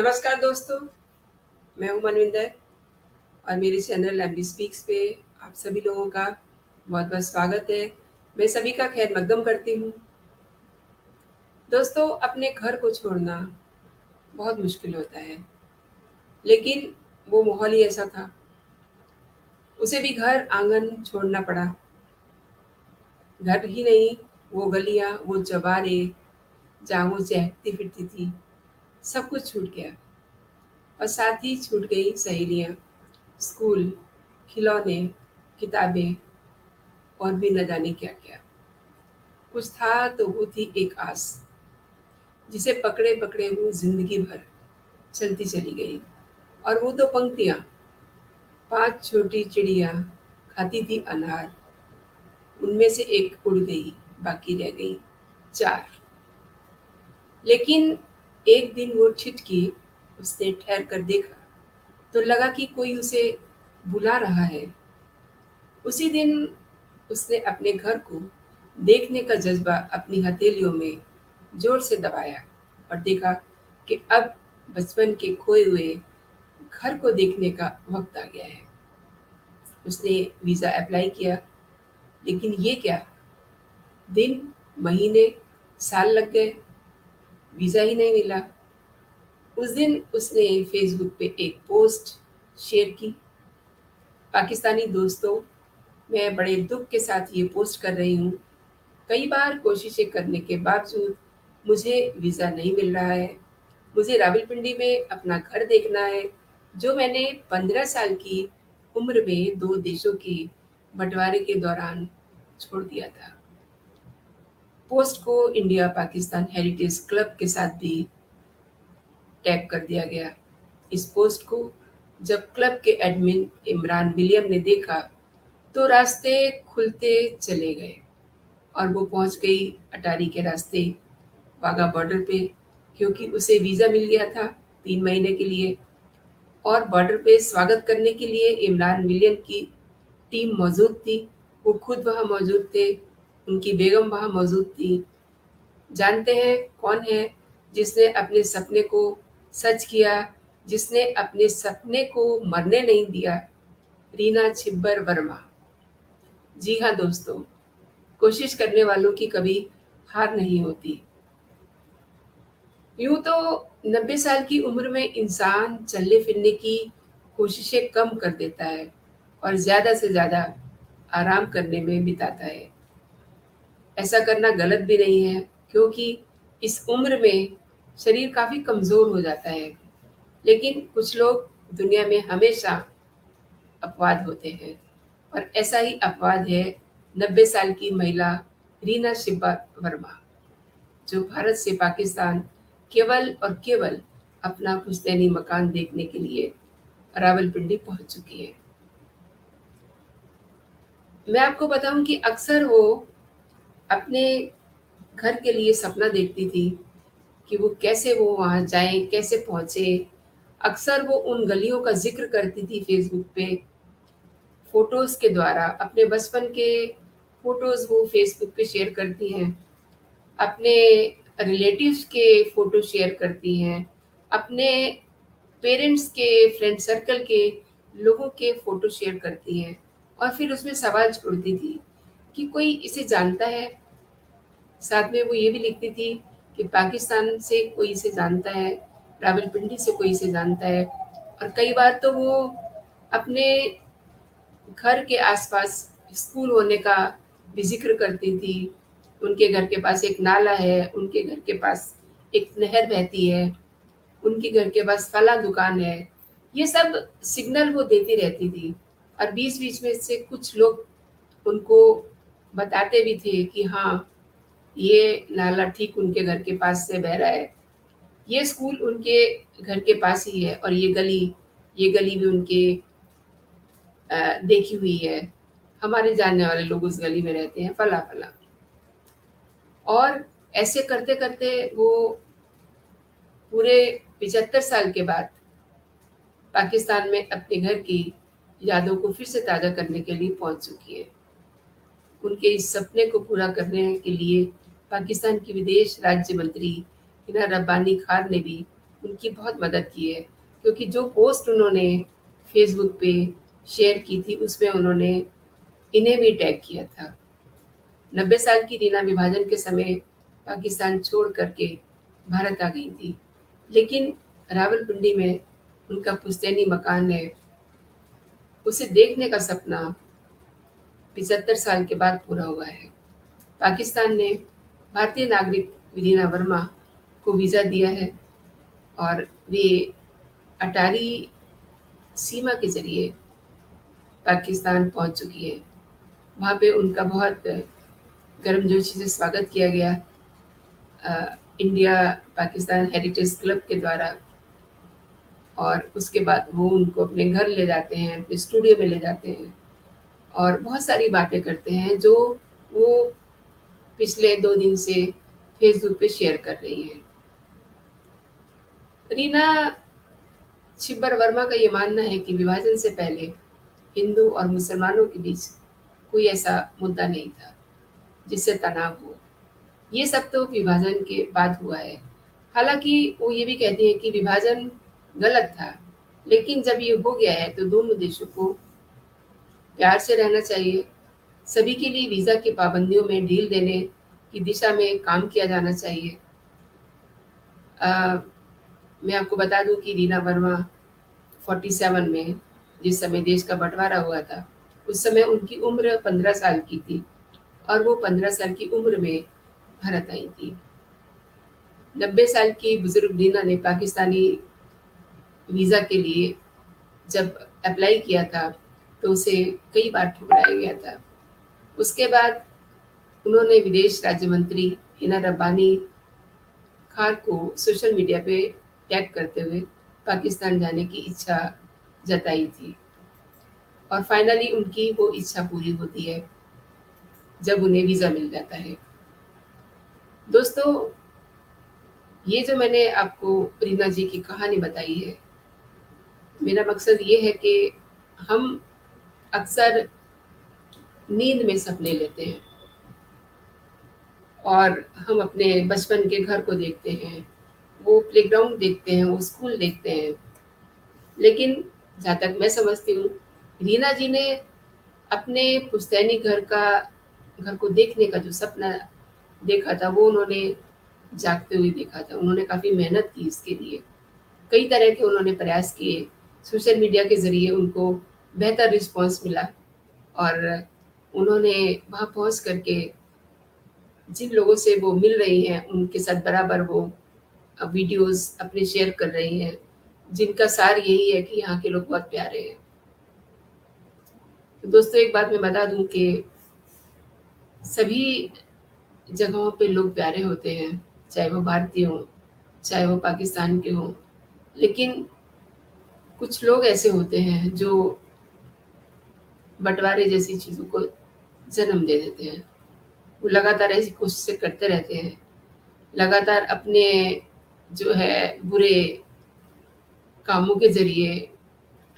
नमस्कार दोस्तों, मैं हूं मनविंदर और मेरे चैनल एमडी स्पीक्स पे आप सभी लोगों का बहुत बहुत स्वागत है। मैं सभी का खैर मकदम करती हूं। दोस्तों, अपने घर को छोड़ना बहुत मुश्किल होता है, लेकिन वो माहौल ही ऐसा था, उसे भी घर आंगन छोड़ना पड़ा। घर ही नहीं, वो गलियां, वो चबारे जहाँ वो चहकती फिरती थी, सब कुछ छूट गया। और साथ ही छूट गई सहेलियाँ, स्कूल, खिलौने, किताबें और भी न जाने क्या क्या। कुछ था तो वो थी एक आस, जिसे पकड़े पकड़े वो जिंदगी भर चलती चली गई। और वो दो पंक्तियाँ, 5 छोटी चिड़िया खाती थी अनार, उनमें से एक उड़ गई, बाकी रह गई 4। लेकिन एक दिन वो छिटकी, उसने ठहर कर देखा तो लगा कि कोई उसे बुला रहा है। उसी दिन उसने अपने घर को देखने का जज्बा अपनी हथेलियों में जोर से दबाया और देखा कि अब बचपन के खोए हुए घर को देखने का वक्त आ गया है। उसने वीज़ा अप्लाई किया, लेकिन ये क्या, दिन, महीने, साल लग गए, वीज़ा ही नहीं मिला। उस दिन उसने फेसबुक पे एक पोस्ट शेयर की, पाकिस्तानी दोस्तों मैं बड़े दुख के साथ ये पोस्ट कर रही हूँ, कई बार कोशिशें करने के बावजूद मुझे वीज़ा नहीं मिल रहा है। मुझे रावलपिंडी में अपना घर देखना है, जो मैंने 15 साल की उम्र में 2 देशों के बंटवारे के दौरान छोड़ दिया था। पोस्ट को इंडिया पाकिस्तान हेरिटेज क्लब के साथ भी टैग कर दिया गया। इस पोस्ट को जब क्लब के एडमिन इमरान विलियम ने देखा तो रास्ते खुलते चले गए और वो पहुंच गई अटारी के रास्ते वाघा बॉर्डर पे, क्योंकि उसे वीज़ा मिल गया था 3 महीने के लिए। और बॉर्डर पे स्वागत करने के लिए इमरान विलियम की टीम मौजूद थी, वो खुद वहाँ मौजूद थे, उनकी बेगम वहाँ मौजूद थी। जानते हैं कौन है जिसने अपने सपने को सच किया, जिसने अपने सपने को मरने नहीं दिया? रीना छिब्बर वर्मा। जी हाँ दोस्तों, कोशिश करने वालों की कभी हार नहीं होती। यूँ तो 90 साल की उम्र में इंसान चलने फिरने की कोशिशें कम कर देता है और ज़्यादा से ज़्यादा आराम करने में बिताता है। ऐसा करना गलत भी नहीं है, क्योंकि इस उम्र में शरीर काफ़ी कमज़ोर हो जाता है। लेकिन कुछ लोग दुनिया में हमेशा अपवाद होते हैं, और ऐसा ही अपवाद है 90 साल की महिला रीना छिब्बर वर्मा, जो भारत से पाकिस्तान केवल और केवल अपना पुश्तैनी मकान देखने के लिए रावलपिंडी पहुंच चुकी है। मैं आपको बताऊं कि अक्सर वो अपने घर के लिए सपना देखती थी कि वो कैसे वो वहाँ जाएं, कैसे पहुँचे। अक्सर वो उन गलियों का जिक्र करती थी फेसबुक पे, फ़ोटोज़ के द्वारा। अपने बचपन के फ़ोटोज़ वो फेसबुक पे शेयर करती हैं, अपने रिलेटिव्स के फ़ोटो शेयर करती हैं, अपने पेरेंट्स के, फ्रेंड सर्कल के लोगों के फ़ोटो शेयर करती हैं, और फिर उसमें सवाल छोड़ती थी कि कोई इसे जानता है। साथ में वो ये भी लिखती थी कि पाकिस्तान से कोई इसे जानता है, रावलपिंडी से कोई इसे जानता है। और कई बार तो वो अपने घर के आसपास स्कूल होने का भी जिक्र करती थी। उनके घर के पास एक नाला है, उनके घर के पास एक नहर बहती है, उनके घर के पास फला दुकान है। ये सब सिग्नल वो देती रहती थी, और बीच बीच में से कुछ लोग उनको बताते भी थे कि हाँ, ये नाला ठीक उनके घर के पास से बह रहा है, ये स्कूल उनके घर के पास ही है, और ये गली भी उनके देखी हुई है, हमारे जानने वाले लोग उस गली में रहते हैं, फला फला। और ऐसे करते करते वो पूरे 75 साल के बाद पाकिस्तान में अपने घर की यादों को फिर से ताज़ा करने के लिए पहुंच चुकी है। उनके इस सपने को पूरा करने के लिए पाकिस्तान की विदेश राज्य मंत्री हिना रब्बानी खार ने भी उनकी बहुत मदद की है, क्योंकि जो पोस्ट उन्होंने फेसबुक पे शेयर की थी उसमें उन्होंने इन्हें भी टैग किया था। 90 साल की रीना विभाजन के समय पाकिस्तान छोड़ करके भारत आ गई थी, लेकिन रावलपिंडी में उनका पुश्तैनी मकान है, उसे देखने का सपना 75 साल के बाद पूरा हुआ है। पाकिस्तान ने भारतीय नागरिक रीना वर्मा को वीज़ा दिया है और वे अटारी सीमा के ज़रिए पाकिस्तान पहुंच चुकी है। वहाँ पे उनका बहुत गर्मजोशी से स्वागत किया गया इंडिया पाकिस्तान हेरिटेज क्लब के द्वारा, और उसके बाद वो उनको अपने घर ले जाते हैं, अपने स्टूडियो में ले जाते हैं और बहुत सारी बातें करते हैं जो वो पिछले 2 दिन से फेसबुक पे शेयर कर रही हैं। रीना चिब्बर वर्मा का ये मानना है कि विभाजन से पहले हिंदू और मुसलमानों के बीच कोई ऐसा मुद्दा नहीं था जिससे तनाव हो, ये सब तो विभाजन के बाद हुआ है। हालांकि वो ये भी कहती है कि विभाजन गलत था, लेकिन जब ये हो गया है तो दोनों देशों को प्यार से रहना चाहिए। सभी के लिए वीज़ा की पाबंदियों में ढील देने की दिशा में काम किया जाना चाहिए। मैं आपको बता दूं कि रीना वर्मा 47 में जिस समय देश का बंटवारा हुआ था उस समय उनकी उम्र 15 साल की थी और वो 15 साल की उम्र में भारत आई थी। 90 साल की बुजुर्ग रीना ने पाकिस्तानी वीज़ा के लिए जब अप्लाई किया था तो उसे कई बार ठुकराया गया था। उसके बाद उन्होंने विदेश राज्य मंत्री हिना रब्बानी खार को सोशल मीडिया पे टैग करते हुए पाकिस्तान जाने की इच्छा जताई थी और फाइनली उनकी वो इच्छा पूरी होती है जब उन्हें वीज़ा मिल जाता है। दोस्तों, ये जो मैंने आपको रीना जी की कहानी बताई है, मेरा मकसद ये है कि हम अक्सर नींद में सपने लेते हैं और हम अपने बचपन के घर को देखते हैं, वो प्लेग्राउंड देखते हैं, वो स्कूल देखते हैं, लेकिन जहाँ तक मैं समझती हूँ रीना जी ने अपने पुश्तैनी घर को देखने का जो सपना देखा था वो उन्होंने जागते हुए देखा था। उन्होंने काफ़ी मेहनत की, इसके लिए कई तरह के उन्होंने प्रयास किए, सोशल मीडिया के ज़रिए उनको बेहतर रिस्पॉन्स मिला और उन्होंने वहाँ पहुँच करके जिन लोगों से वो मिल रही हैं उनके साथ बराबर वो वीडियोस अपने शेयर कर रही हैं, जिनका सार यही है कि यहाँ के लोग बहुत प्यारे हैं। तो दोस्तों, एक बात मैं बता दूं कि सभी जगहों पे लोग प्यारे होते हैं, चाहे वो भारतीय हों चाहे वो पाकिस्तान के हों, लेकिन कुछ लोग ऐसे होते हैं जो बंटवारे जैसी चीज़ों को जन्म दे देते हैं। वो लगातार ऐसी कोशिशें करते रहते हैं, लगातार अपने जो है बुरे कामों के ज़रिए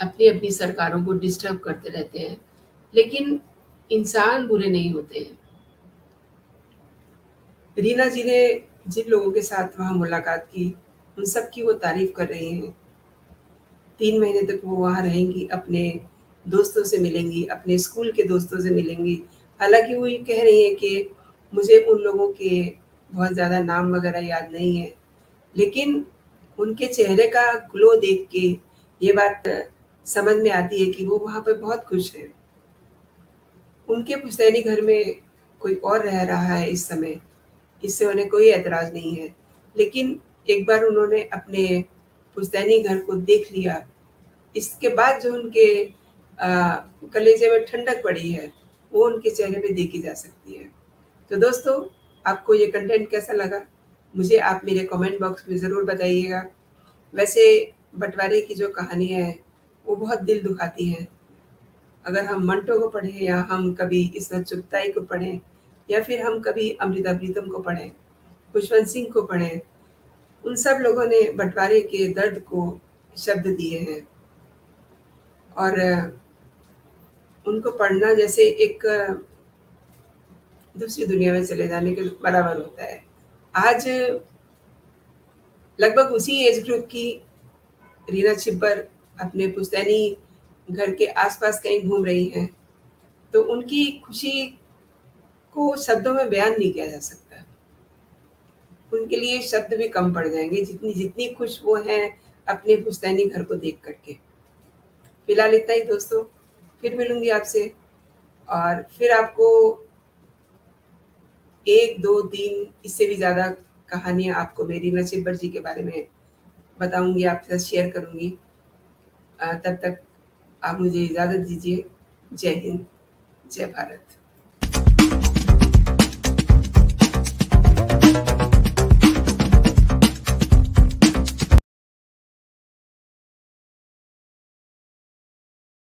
अपनी अपनी सरकारों को डिस्टर्ब करते रहते हैं, लेकिन इंसान बुरे नहीं होते हैं। रीना जी ने जिन लोगों के साथ वहाँ मुलाकात की उन सब की वो तारीफ़ कर रही हैं। 3 महीने तक वो वहाँ रहेंगी, अपने दोस्तों से मिलेंगी, अपने स्कूल के दोस्तों से मिलेंगी। हालांकि वो ये कह रही है कि मुझे उन लोगों के बहुत ज़्यादा नाम वगैरह याद नहीं है, लेकिन उनके चेहरे का ग्लो देख के ये बात समझ में आती है कि वो वहाँ पर बहुत खुश है। उनके पुश्तैनी घर में कोई और रह रहा है इस समय, इससे उन्हें कोई एतराज़ नहीं है, लेकिन एक बार उन्होंने अपने पुश्तैनी घर को देख लिया, इसके बाद जो उनके कलेजे में ठंडक पड़ी है वो उनके चेहरे पे देखी जा सकती है। तो दोस्तों, आपको ये कंटेंट कैसा लगा मुझे आप मेरे कमेंट बॉक्स में ज़रूर बताइएगा। वैसे बंटवारे की जो कहानी है वो बहुत दिल दुखाती है। अगर हम मंटो को पढ़ें या हम कभी इसमत चुगताई को पढ़ें या फिर हम कभी अमृता प्रीतम को पढ़ें, खुशवंत सिंह को पढ़ें, उन सब लोगों ने बंटवारे के दर्द को शब्द दिए हैं और उनको पढ़ना जैसे एक दूसरी दुनिया में चले जाने के बराबर होता है। आज लगभग उसी एज ग्रुप की रीना चिब्बर अपने पुश्तैनी घर के आसपास कहीं घूम रही हैं, तो उनकी खुशी को शब्दों में बयान नहीं किया जा सकता। उनके लिए शब्द भी कम पड़ जाएंगे जितनी खुश वो हैं अपने पुश्तैनी घर को देख करके। फिलहाल इतना ही दोस्तों, फिर मिलूंगी आपसे और फिर आपको 1-2-3 इससे भी ज़्यादा कहानियाँ आपको मेरी रीना चिब्बर जी के बारे में बताऊंगी, आपके साथ शेयर करूंगी। तब तक आप मुझे इजाज़त दीजिए। जय हिंद, जय भारत।